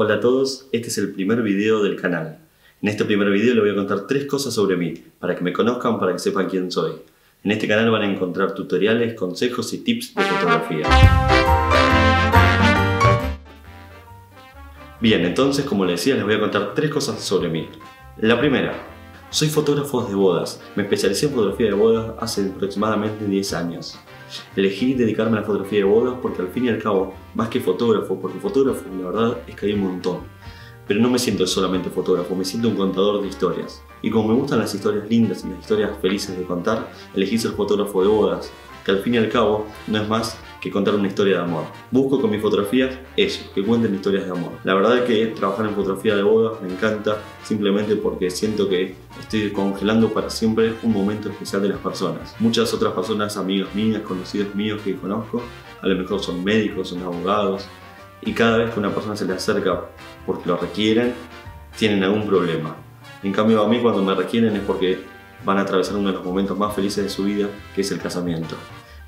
Hola a todos, este es el primer video del canal. En este primer video les voy a contar 3 cosas sobre mí, para que me conozcan, para que sepan quién soy. En este canal van a encontrar tutoriales, consejos y tips de fotografía. Bien, entonces como les decía, les voy a contar 3 cosas sobre mí. La primera, soy fotógrafo de bodas. Me especialicé en fotografía de bodas hace aproximadamente 10 años. Elegí dedicarme a la fotografía de bodas porque al fin y al cabo, más que fotógrafo, porque fotógrafo la verdad es que hay un montón, pero no me siento solamente fotógrafo, me siento un contador de historias. Y como me gustan las historias lindas y las historias felices de contar, elegí ser fotógrafo de bodas, que al fin y al cabo no es más que contar una historia de amor. Busco con mis fotografías eso, que cuenten historias de amor. La verdad es que trabajar en fotografía de bodas me encanta, simplemente porque siento que estoy congelando para siempre un momento especial de las personas. Muchas otras personas, amigos mías, conocidos míos que conozco, a lo mejor son médicos, son abogados, y cada vez que una persona se le acerca porque lo requieren, tienen algún problema. En cambio a mí, cuando me requieren es porque van a atravesar uno de los momentos más felices de su vida, que es el casamiento.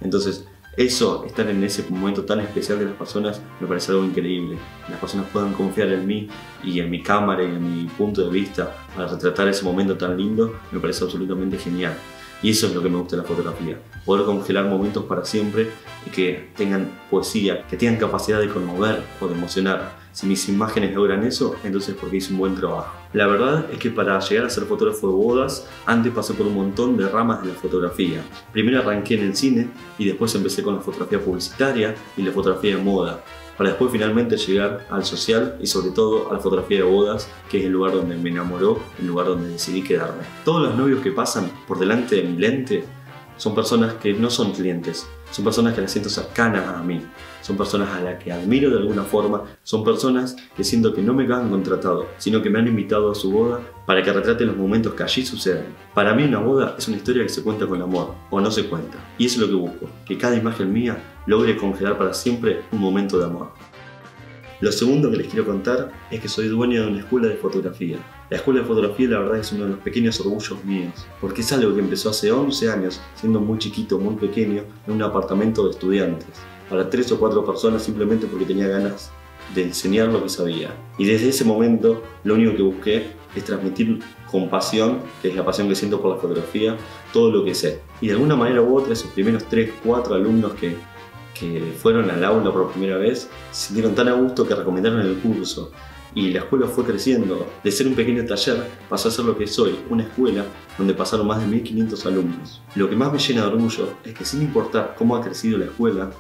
Entonces, eso, estar en ese momento tan especial de las personas, me parece algo increíble. Las personas puedan confiar en mí y en mi cámara y en mi punto de vista para retratar ese momento tan lindo, me parece absolutamente genial. Y eso es lo que me gusta de la fotografía, poder congelar momentos para siempre y que tengan poesía, que tengan capacidad de conmover o de emocionar. Si mis imágenes logran eso, entonces porque hice un buen trabajo. La verdad es que para llegar a ser fotógrafo de bodas, antes pasé por un montón de ramas de la fotografía. Primero arranqué en el cine y después empecé con la fotografía publicitaria y la fotografía de moda, para después finalmente llegar al social y sobre todo a la fotografía de bodas, que es el lugar donde me enamoró, el lugar donde decidí quedarme. Todos los novios que pasan por delante de mi lente son personas que no son clientes, son personas que las siento cercanas a mí, son personas a las que admiro de alguna forma, son personas que siento que no me han contratado, sino que me han invitado a su boda para que retrate los momentos que allí suceden. Para mí una boda es una historia que se cuenta con amor, o no se cuenta, y eso es lo que busco, que cada imagen mía logre congelar para siempre un momento de amor. Lo segundo que les quiero contar es que soy dueño de una escuela de fotografía. La escuela de fotografía la verdad es uno de los pequeños orgullos míos, porque es algo que empezó hace 11 años, siendo muy chiquito, muy pequeño, en un apartamento de estudiantes, para 3 o 4 personas, simplemente porque tenía ganas de enseñar lo que sabía. Y desde ese momento lo único que busqué es transmitir con pasión, que es la pasión que siento por la fotografía, todo lo que sé. Y de alguna manera u otra, esos primeros 3 o 4 alumnos que fueron al aula por primera vez, se sintieron tan a gusto que recomendaron el curso. Y la escuela fue creciendo. De ser un pequeño taller, pasó a ser lo que soy, una escuela donde pasaron más de 1500 alumnos. Lo que más me llena de orgullo es que sin importar cómo ha crecido la escuela,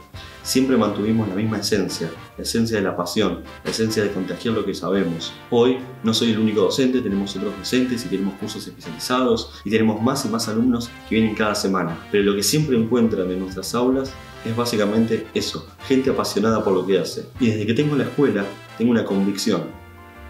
siempre mantuvimos la misma esencia, la esencia de la pasión, la esencia de contagiar lo que sabemos. Hoy no soy el único docente, tenemos otros docentes y tenemos cursos especializados y tenemos más y más alumnos que vienen cada semana. Pero lo que siempre encuentran en nuestras aulas es básicamente eso, gente apasionada por lo que hace. Y desde que tengo la escuela, tengo una convicción,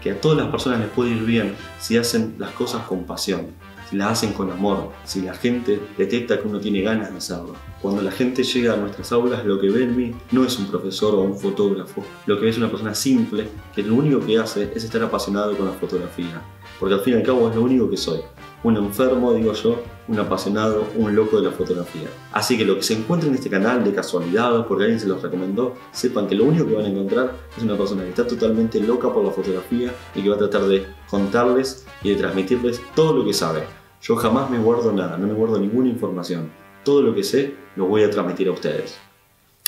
que a todas las personas les puede ir bien si hacen las cosas con pasión, si las hacen con amor, si la gente detecta que uno tiene ganas de hacerlo. Cuando la gente llega a nuestras aulas, lo que ve en mí no es un profesor o un fotógrafo, lo que ve es una persona simple, que lo único que hace es estar apasionado con la fotografía, porque al fin y al cabo es lo único que soy. Un enfermo, digo yo, un apasionado, un loco de la fotografía. Así que lo que se encuentra en este canal de casualidad o porque alguien se los recomendó, sepan que lo único que van a encontrar es una persona que está totalmente loca por la fotografía y que va a tratar de contarles y de transmitirles todo lo que sabe. Yo jamás me guardo nada, no me guardo ninguna información. Todo lo que sé lo voy a transmitir a ustedes.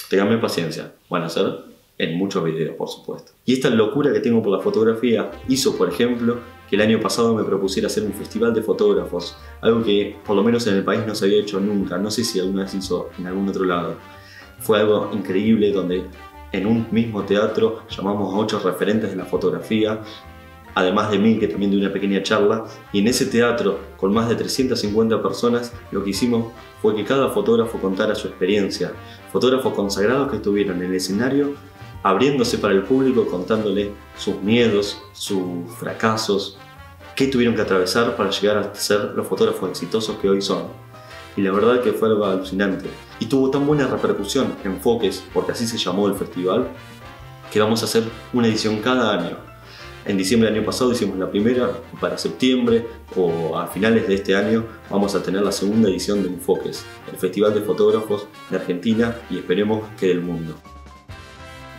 Ténganme paciencia, van a ser en muchos videos, por supuesto. Y esta locura que tengo por la fotografía hizo, por ejemplo, que el año pasado me propusiera hacer un festival de fotógrafos, algo que por lo menos en el país no se había hecho nunca, no sé si alguna vez hizo en algún otro lado. Fue algo increíble donde en un mismo teatro llamamos a 8 referentes de la fotografía, además de mí, que también di una pequeña charla, y en ese teatro, con más de 350 personas, lo que hicimos fue que cada fotógrafo contara su experiencia. Fotógrafos consagrados que estuvieron en el escenario abriéndose para el público, contándole sus miedos, sus fracasos, qué tuvieron que atravesar para llegar a ser los fotógrafos exitosos que hoy son. Y la verdad que fue algo alucinante. Y tuvo tan buena repercusión, Enfoques, porque así se llamó el festival, que vamos a hacer una edición cada año. En diciembre del año pasado hicimos la primera, para septiembre o a finales de este año vamos a tener la segunda edición de Enfoques, el festival de fotógrafos de Argentina y esperemos que del mundo.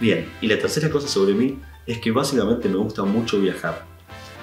Bien, y la tercera cosa sobre mí es que básicamente me gusta mucho viajar.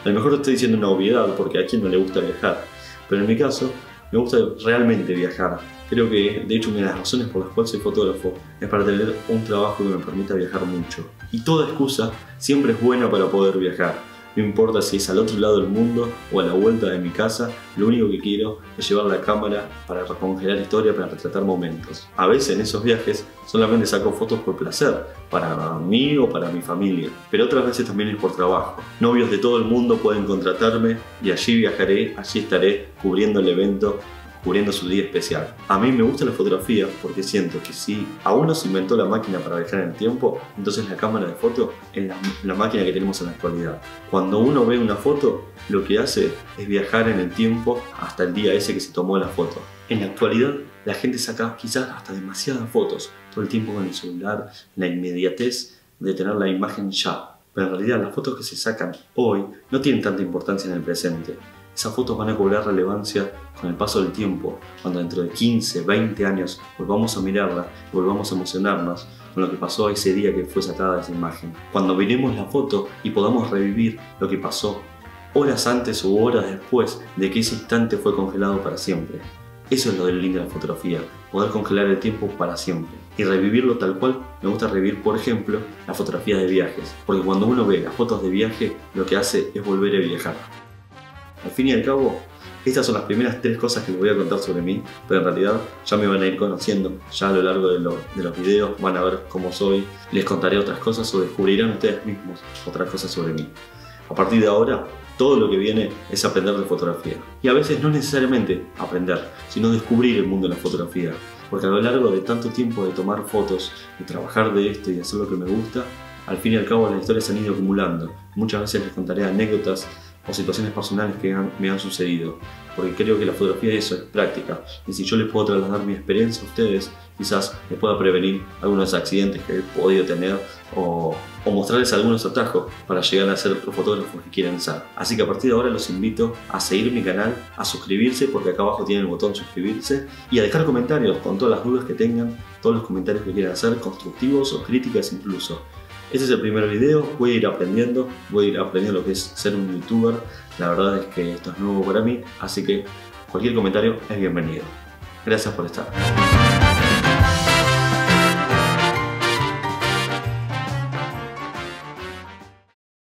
A lo mejor estoy diciendo una obviedad porque a quien no le gusta viajar, pero en mi caso me gusta realmente viajar. Creo que, de hecho, una de las razones por las cuales soy fotógrafo es para tener un trabajo que me permita viajar mucho. Y toda excusa siempre es buena para poder viajar. No importa si es al otro lado del mundo o a la vuelta de mi casa, lo único que quiero es llevar la cámara para recongelar historia, para retratar momentos. A veces en esos viajes solamente saco fotos por placer, para mí o para mi familia, pero otras veces también es por trabajo. Novios de todo el mundo pueden contratarme y allí viajaré, allí estaré cubriendo el evento, cubriendo su día especial. A mí me gusta la fotografía porque siento que si aún no se inventó la máquina para viajar en el tiempo, entonces la cámara de foto es la máquina que tenemos en la actualidad. Cuando uno ve una foto, lo que hace es viajar en el tiempo hasta el día ese que se tomó la foto. En la actualidad, la gente saca quizás hasta demasiadas fotos, todo el tiempo con el celular, la inmediatez de tener la imagen ya. Pero en realidad las fotos que se sacan hoy no tienen tanta importancia en el presente. Esas fotos van a cobrar relevancia con el paso del tiempo, cuando dentro de 15, 20 años volvamos a mirarla y volvamos a emocionarnos con lo que pasó ese día que fue sacada esa imagen. Cuando miremos la foto y podamos revivir lo que pasó horas antes o horas después de que ese instante fue congelado para siempre. Eso es lo del lindo de la fotografía, poder congelar el tiempo para siempre y revivirlo tal cual. Me gusta revivir, por ejemplo, la fotografía de viajes, porque cuando uno ve las fotos de viaje, lo que hace es volver a viajar. Al fin y al cabo, estas son las primeras 3 cosas que les voy a contar sobre mí, pero en realidad ya me van a ir conociendo, ya a lo largo de los videos van a ver cómo soy, les contaré otras cosas o descubrirán ustedes mismos otras cosas sobre mí. A partir de ahora, todo lo que viene es aprender de fotografía. Y a veces no necesariamente aprender, sino descubrir el mundo de la fotografía. Porque a lo largo de tanto tiempo de tomar fotos, de trabajar de esto y de hacer lo que me gusta, al fin y al cabo las historias se han ido acumulando. Muchas veces les contaré anécdotas o situaciones personales que me han sucedido, porque creo que la fotografía es eso, es práctica, y si yo les puedo trasladar mi experiencia a ustedes, quizás les pueda prevenir algunos accidentes que he podido tener o mostrarles algunos atajos para llegar a ser los fotógrafos que quieran ser. Así que a partir de ahora los invito a seguir mi canal, a suscribirse, porque acá abajo tienen el botón suscribirse, y a dejar comentarios con todas las dudas que tengan, todos los comentarios que quieran hacer, constructivos o críticas incluso. Este es el primer video, voy a ir aprendiendo lo que es ser un youtuber. La verdad es que esto es nuevo para mí, así que cualquier comentario es bienvenido. Gracias por estar.